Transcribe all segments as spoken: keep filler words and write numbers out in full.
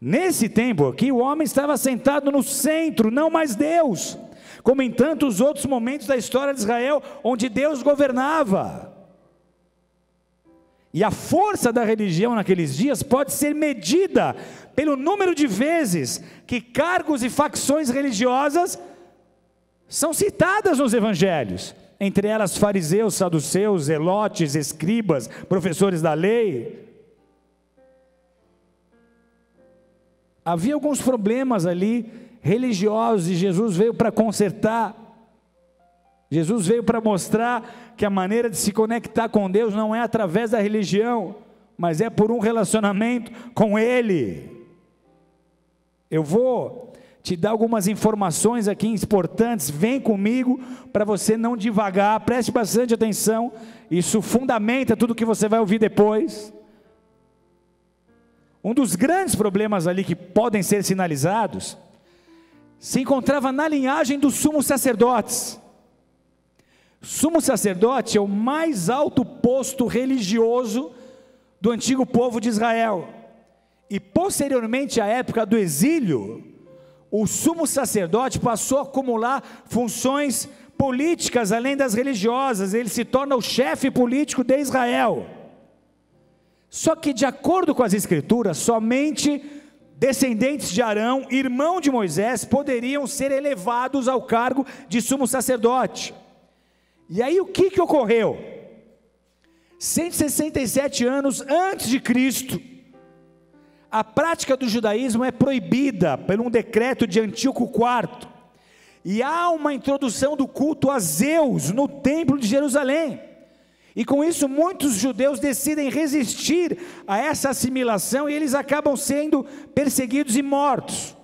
Nesse tempo aqui, o homem estava sentado no centro, não mais Deus, como em tantos outros momentos da história de Israel, onde Deus governava. E a força da religião naqueles dias pode ser medida pelo número de vezes que cargos e facções religiosas são citadas nos evangelhos, entre elas fariseus, saduceus, zelotes, escribas, professores da lei. Havia alguns problemas ali religiosos e Jesus veio para consertar. Jesus veio para mostrar que a maneira de se conectar com Deus não é através da religião, mas é por um relacionamento com Ele. Eu vou te dar algumas informações aqui importantes, vem comigo para você não divagar, preste bastante atenção, isso fundamenta tudo que você vai ouvir depois. Um dos grandes problemas ali que podem ser sinalizados, se encontrava na linhagem dos sumos sacerdotes. Sumo sacerdote é o mais alto posto religioso do antigo povo de Israel, e posteriormente à época do exílio, o sumo sacerdote passou a acumular funções políticas além das religiosas, ele se torna o chefe político de Israel. Só que de acordo com as escrituras, somente descendentes de Arão, irmão de Moisés, poderiam ser elevados ao cargo de sumo sacerdote. E aí o que que ocorreu? cento e sessenta e sete anos antes de Cristo, a prática do judaísmo é proibida por um decreto de Antíoco quarto, e há uma introdução do culto a Zeus no templo de Jerusalém. E com isso muitos judeus decidem resistir a essa assimilação e eles acabam sendo perseguidos e mortos.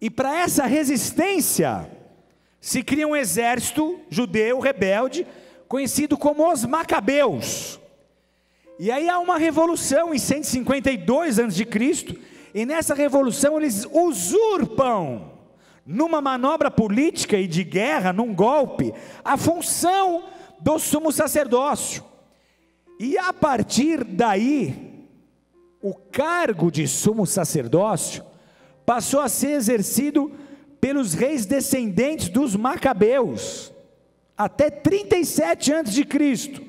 E para essa resistência se cria um exército judeu rebelde, conhecido como os Macabeus. E aí há uma revolução em cento e cinquenta e dois antes de Cristo, e nessa revolução eles usurpam, numa manobra política e de guerra, num golpe, a função do sumo sacerdócio, e a partir daí, o cargo de sumo sacerdócio passou a ser exercido pelos reis descendentes dos Macabeus, até trinta e sete antes de Cristo,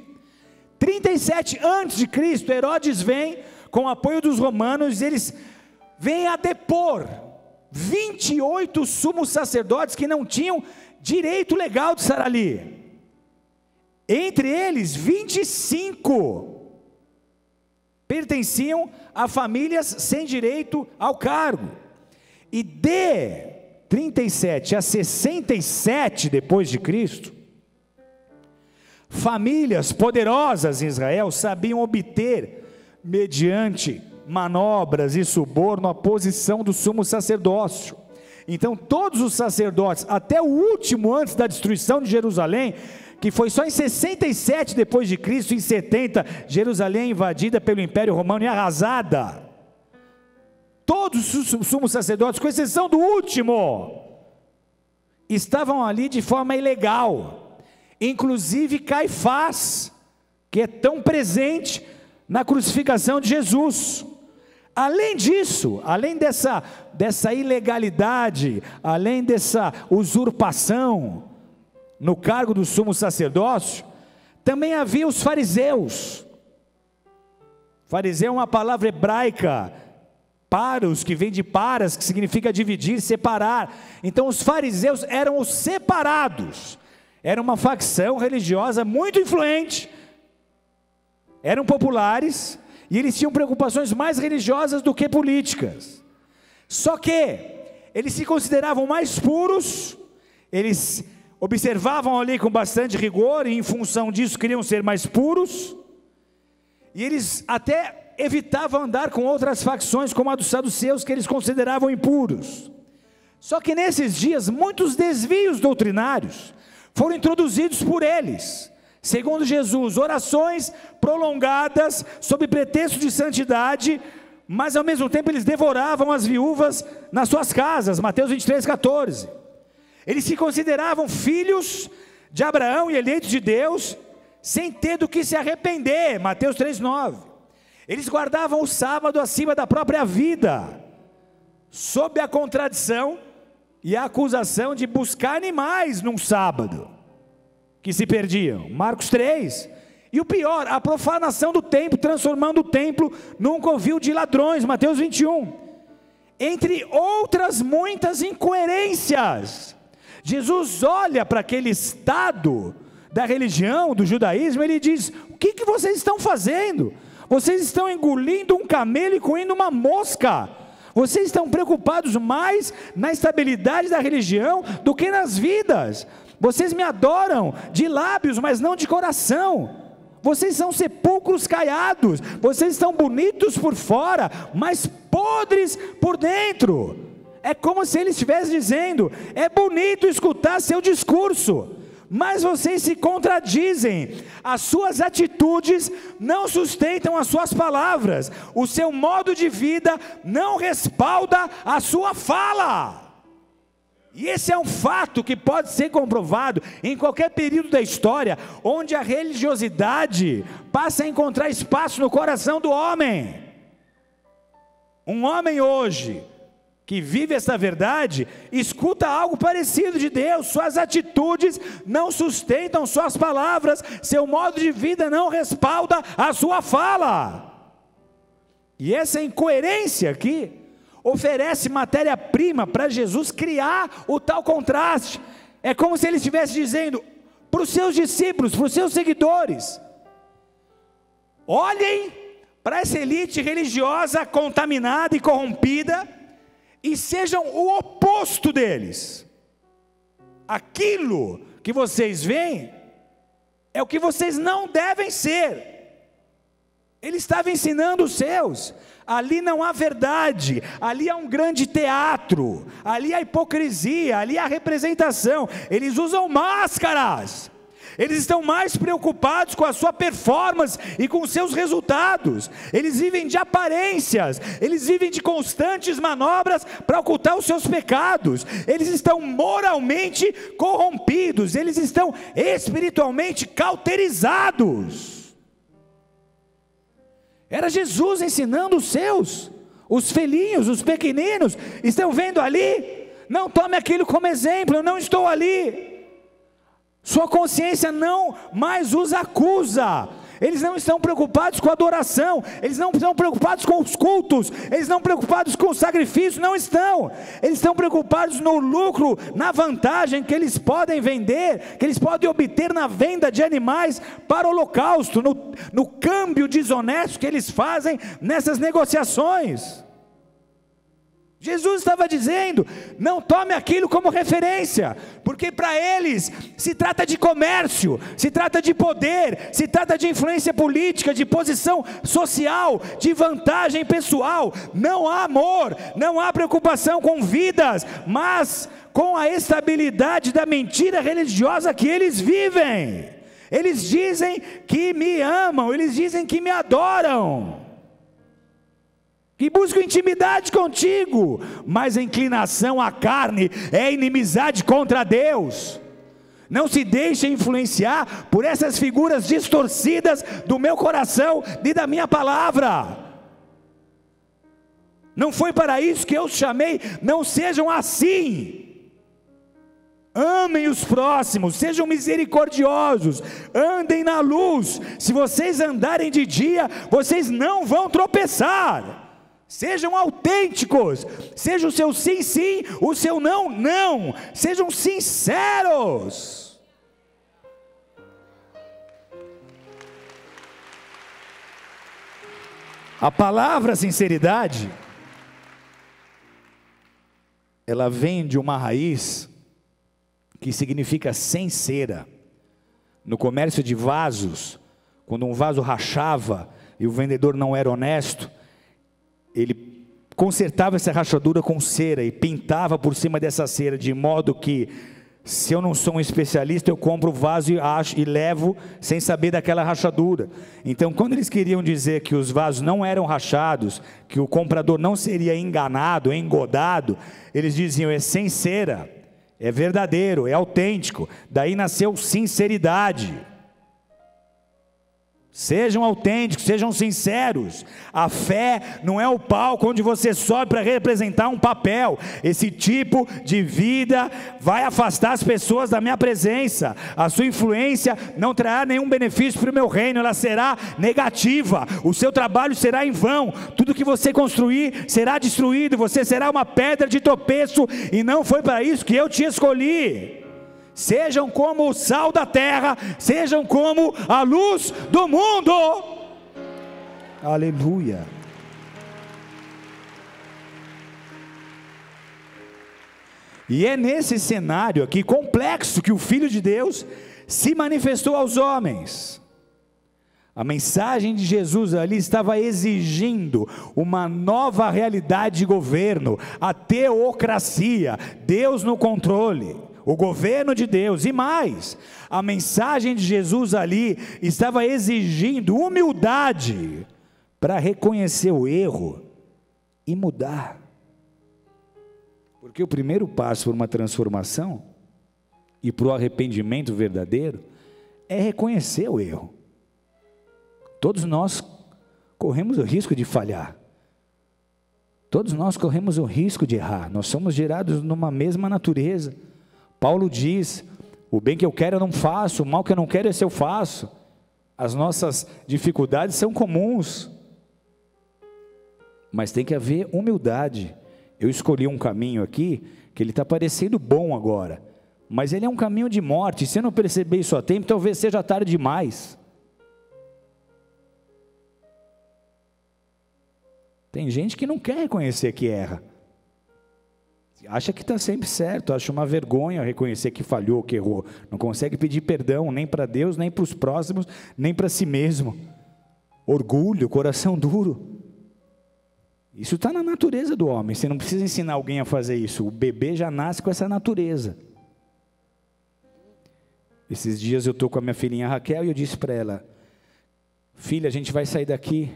trinta e sete antes de Cristo, Herodes vem com o apoio dos romanos, eles vêm a depor vinte e oito sumos sacerdotes que não tinham direito legal de estar ali. Entre eles, vinte e cinco pertenciam a famílias sem direito ao cargo, e de trinta e sete a sessenta e sete depois de Cristo, famílias poderosas em Israel sabiam obter, mediante manobras e suborno, a posição do sumo sacerdócio. Então todos os sacerdotes, até o último antes da destruição de Jerusalém, que foi só em sessenta e sete depois de Cristo, em setenta, Jerusalém invadida pelo Império Romano e arrasada, todos os sumos sacerdotes, com exceção do último, estavam ali de forma ilegal, inclusive Caifás, que é tão presente na crucificação de Jesus. Além disso, além dessa, dessa ilegalidade, além dessa usurpação no cargo do sumo sacerdócio, também havia os fariseus. Fariseu é uma palavra hebraica, paros, que vem de paras, que significa dividir, separar. Então os fariseus eram os separados, era uma facção religiosa muito influente, eram populares, e eles tinham preocupações mais religiosas do que políticas, só que eles se consideravam mais puros, eles observavam ali com bastante rigor, e em função disso queriam ser mais puros, e eles até evitavam andar com outras facções, como a dos saduceus, que eles consideravam impuros. Só que nesses dias, muitos desvios doutrinários foram introduzidos por eles, segundo Jesus, orações prolongadas, sob pretexto de santidade, mas ao mesmo tempo eles devoravam as viúvas nas suas casas, Mateus vinte e três, quatorze, eles se consideravam filhos de Abraão e eleitos de Deus, sem ter do que se arrepender, Mateus três, nove, eles guardavam o sábado acima da própria vida, sob a contradição e a acusação de buscar animais num sábado, que se perdiam, Marcos três, e o pior, a profanação do templo, transformando o templo num covil de ladrões, Mateus vinte e um, entre outras muitas incoerências. Jesus olha para aquele estado da religião, do judaísmo, ele diz, o que que vocês estão fazendo? Vocês estão engolindo um camelo e comendo uma mosca, vocês estão preocupados mais na estabilidade da religião do que nas vidas, vocês me adoram de lábios, mas não de coração, vocês são sepulcros caiados, vocês estão bonitos por fora, mas podres por dentro. É como se ele estivesse dizendo, é bonito escutar seu discurso, mas vocês se contradizem, as suas atitudes não sustentam as suas palavras, o seu modo de vida não respalda a sua fala, e esse é um fato que pode ser comprovado em qualquer período da história, onde a religiosidade passa a encontrar espaço no coração do homem. Um homem hoje que vive essa verdade, escuta algo parecido de Deus, suas atitudes não sustentam suas palavras, seu modo de vida não respalda a sua fala, e essa incoerência aqui, oferece matéria-prima para Jesus criar o tal contraste. É como se ele estivesse dizendo, para os seus discípulos, para os seus seguidores, olhem para essa elite religiosa contaminada e corrompida, e sejam o oposto deles, aquilo que vocês veem, é o que vocês não devem ser. Ele estava ensinando os seus, ali não há verdade, ali há um grande teatro, ali há hipocrisia, ali há representação, eles usam máscaras, eles estão mais preocupados com a sua performance e com os seus resultados, eles vivem de aparências, eles vivem de constantes manobras para ocultar os seus pecados, eles estão moralmente corrompidos, eles estão espiritualmente cauterizados. Era Jesus ensinando os seus, os filhinhos, os pequeninos, estão vendo ali? Não tome aquilo como exemplo, eu não estou ali. Sua consciência não mais os acusa, eles não estão preocupados com a adoração, eles não estão preocupados com os cultos, eles não estão preocupados com o sacrifício, não estão, eles estão preocupados no lucro, na vantagem que eles podem vender, que eles podem obter na venda de animais para o holocausto, no, no câmbio desonesto que eles fazem nessas negociações. Jesus estava dizendo, não tome aquilo como referência, porque para eles se trata de comércio, se trata de poder, se trata de influência política, de posição social, de vantagem pessoal, não há amor, não há preocupação com vidas, mas com a estabilidade da mentira religiosa que eles vivem. Eles dizem que me amam, eles dizem que me adoram, que busco intimidade contigo, mas a inclinação à carne é inimizade contra Deus. Não se deixe influenciar por essas figuras distorcidas do meu coração e da minha palavra. Não foi para isso que eu os chamei, não sejam assim. Amem os próximos, sejam misericordiosos, andem na luz. Se vocês andarem de dia, vocês não vão tropeçar. Sejam autênticos, seja o seu sim, sim, o seu não, não, sejam sinceros. A palavra sinceridade, ela vem de uma raiz que significa sem cera. No comércio de vasos, quando um vaso rachava e o vendedor não era honesto, ele consertava essa rachadura com cera e pintava por cima dessa cera, de modo que, se eu não sou um especialista, eu compro o vaso e, acho, e levo sem saber daquela rachadura. Então, quando eles queriam dizer que os vasos não eram rachados, que o comprador não seria enganado, engodado, eles diziam, é sem cera, é verdadeiro, é autêntico. Daí nasceu sinceridade. Sejam autênticos, sejam sinceros. A fé não é o palco onde você sobe para representar um papel. Esse tipo de vida vai afastar as pessoas da minha presença. A sua influência não trará nenhum benefício para o meu reino, ela será negativa. O seu trabalho será em vão. Tudo que você construir será destruído. Você será uma pedra de tropeço, e não foi para isso que eu te escolhi. Sejam como o sal da terra, sejam como a luz do mundo. Aleluia. E é nesse cenário aqui complexo que o Filho de Deus se manifestou aos homens. A mensagem de Jesus ali estava exigindo uma nova realidade de governo, a teocracia, Deus no controle, o governo de Deus. E mais, a mensagem de Jesus ali estava exigindo humildade para reconhecer o erro e mudar, porque o primeiro passo para uma transformação e para o arrependimento verdadeiro é reconhecer o erro. Todos nós corremos o risco de falhar, todos nós corremos o risco de errar, nós somos gerados numa mesma natureza. Paulo diz, o bem que eu quero eu não faço, o mal que eu não quero esse eu faço. As nossas dificuldades são comuns, mas tem que haver humildade. Eu escolhi um caminho aqui, que ele está parecendo bom agora, mas ele é um caminho de morte. Se eu não perceber isso a tempo, talvez seja tarde demais. Tem gente que não quer reconhecer que erra, acha que está sempre certo, acha uma vergonha reconhecer que falhou, que errou, não consegue pedir perdão, nem para Deus, nem para os próximos, nem para si mesmo. Orgulho, coração duro, isso está na natureza do homem. Você não precisa ensinar alguém a fazer isso, o bebê já nasce com essa natureza. Esses dias eu estou com a minha filhinha Raquel e eu disse para ela, filha, a gente vai sair daqui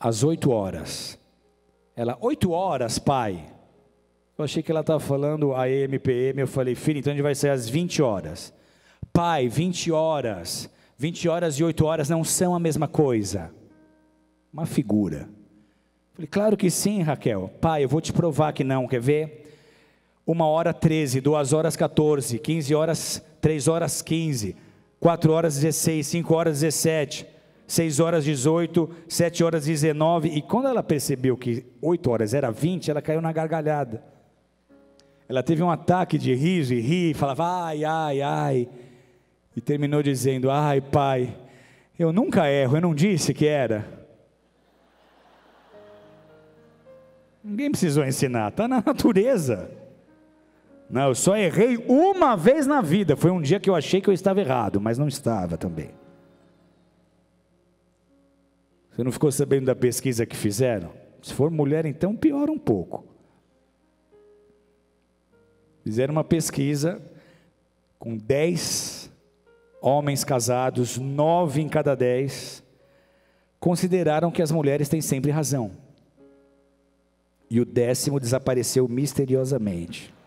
às oito horas, ela, oito horas pai? Eu achei que ela estava falando A M, P M, eu falei, filho, então a gente vai sair às vinte horas. Pai, vinte horas, vinte horas e oito horas não são a mesma coisa. Uma figura. Eu falei, claro que sim, Raquel. Pai, eu vou te provar que não, quer ver? uma hora treze, duas horas quatorze, quinze horas, três horas quinze, quatro horas dezesseis, cinco horas dezessete, seis horas dezoito, sete horas dezenove, e quando ela percebeu que oito horas era vinte, ela caiu na gargalhada. Ela teve um ataque de riso e ri, falava ai, ai, ai, e terminou dizendo, ai pai, eu nunca erro, eu não disse que era. Ninguém precisou ensinar, está na natureza. Não, eu só errei uma vez na vida, foi um dia que eu achei que eu estava errado, mas não estava também. Você não ficou sabendo da pesquisa que fizeram? Se for mulher então piora um pouco. Fizeram uma pesquisa com dez homens casados, nove em cada dez, consideraram que as mulheres têm sempre razão. E o décimo desapareceu misteriosamente.